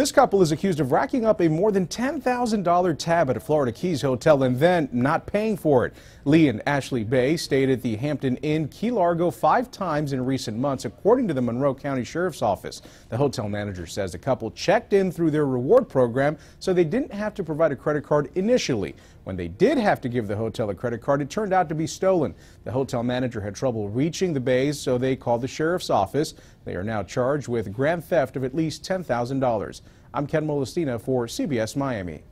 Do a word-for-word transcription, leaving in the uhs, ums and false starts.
This couple is accused of racking up a more than ten thousand dollar tab at a Florida Keys hotel and then not paying for it. Lee and Ashley Bey stayed at the Hampton Inn Key Largo five times in recent months, according to the Monroe County Sheriff's Office. The hotel manager says the couple checked in through their reward program, so they didn't have to provide a credit card initially. When they did have to give the hotel a credit card, it turned out to be stolen. The hotel manager had trouble reaching the Beys, so they called the Sheriff's Office. They are now charged with grand theft of at least ten thousand dollars. I'm Ken Molestina for C B S Miami.